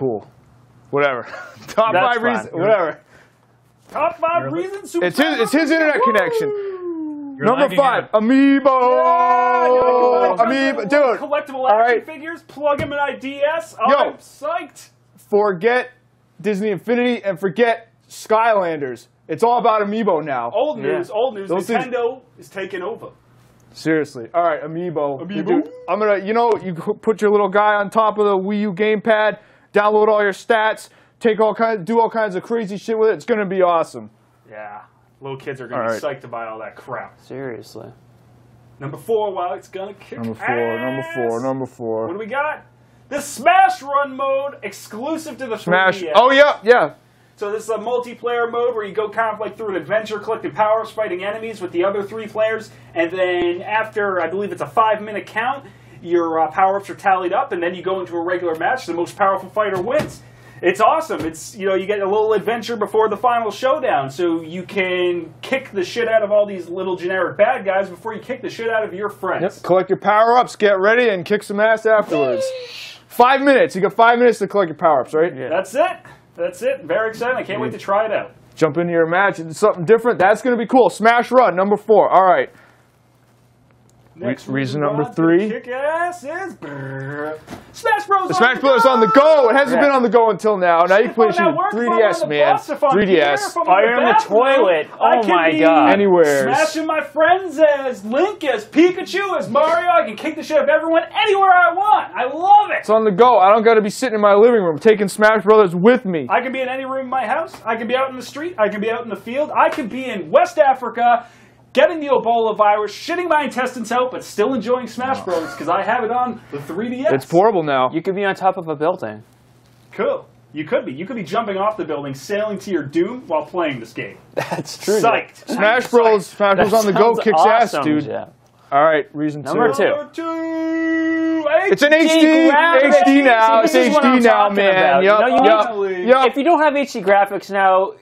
cool. Whatever. Top That's five reasons. Whatever. Top five reasons. Super it's his internet connection. Number five, amiibo. Yeah, amiibo, dude. Collectible action figures. Plug them in IDS. I'm psyched. Forget Disney Infinity and forget Skylanders. It's all about amiibo now. Old news. Yeah. Old news. Those Nintendo is taking over. Seriously. All right, amiibo. Amiibo. I'm gonna. You know, you put your little guy on top of the Wii U gamepad. Download all your stats, take all kinds, do all kinds of crazy shit with it. It's gonna be awesome. Yeah, little kids are gonna be psyched to buy all that crap. Seriously. Number four, while it's gonna kick ass. Number four. What do we got? The Smash Run mode, exclusive to the Smash. 3DS. Oh yeah, yeah. So this is a multiplayer mode where you go kind of like through an adventure, collecting powers, fighting enemies with the other three players, and then after I believe it's a 5-minute count. Your power-ups are tallied up, and then you go into a regular match. The most powerful fighter wins. It's awesome. It's, you know, you get a little adventure before the final showdown, so you can kick the shit out of all these little generic bad guys before you kick the shit out of your friends. Yep. Collect your power-ups, get ready, and kick some ass afterwards. 5 minutes. You got 5 minutes to collect your power-ups, right? Yeah. That's it. That's it. Very exciting. I can't wait to try it out. Jump into your match. It's something different. That's going to be cool. Smash Run, number four. All right. Next reason number three. Kick ass is Smash Bros. On the go. It hasn't been on the go until now. Now you can play it on 3DS, man. 3DS. Fire in the toilet. Oh my god. Anywhere. Smashing my friends as Link, as Pikachu, as Mario. I can kick the shit out of everyone anywhere I want. I love it. It's on the go. I don't got to be sitting in my living room taking Smash Brothers with me. I can be in any room in my house. I can be out in the street. I can be out in the field. I can be in West Africa. Getting the Ebola virus, shitting my intestines out, but still enjoying Smash Bros. Because I have it on the 3DS. It's portable now. You could be on top of a building. Cool. You could be. You could be jumping off the building, sailing to your doom while playing this game. That's true. Psyched. Smash Bros on the go kicks ass, dude. Yeah. All right, reason Number two. It's an HD. HD now. It's HD now, man. Yup. If you don't have HD graphics now,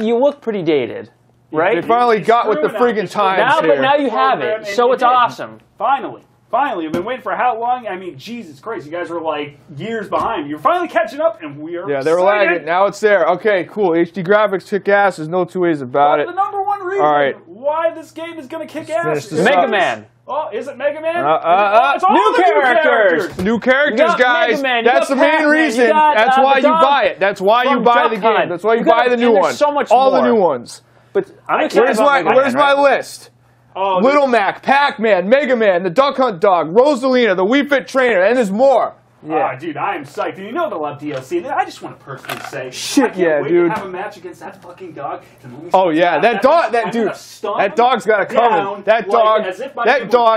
you look pretty dated. Right? They finally got with the friggin' times here. But now you have it, so it's awesome. Finally. Finally. I've been waiting for how long? I mean, Jesus Christ, you guys were like years behind. You're finally catching up, and we are excited. Yeah, they were lagging. Now it's there. Okay, cool. HD graphics kick ass. There's no two ways about it. The number one reason why this game is going to kick ass is Mega Man. Oh, is it Mega Man? It's all new characters. New characters, guys. That's the main reason. That's why you buy it. That's why you buy the game. That's why you buy the new one. All the new ones. But where's my list? Oh, Little Mac, Pac Man, Mega Man, the Duck Hunt Dog, Rosalina, the Wii Fit Trainer, and there's more. Yeah, oh, dude, I am psyched. And you know they'll have DLC. I just want to personally say, shit, I can't wait to have a match against that fucking dog. Oh yeah, that dog, that dog's got it coming. That dog,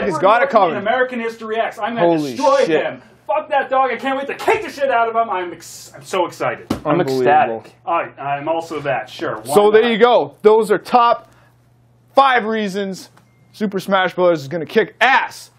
has got it coming. American History X. I'm gonna destroy him. Fuck that dog. I can't wait to kick the shit out of him. I'm so excited. I'm ecstatic. I'm also that, sure. So there you go. Those are top 5 reasons Super Smash Bros. Is going to kick ass.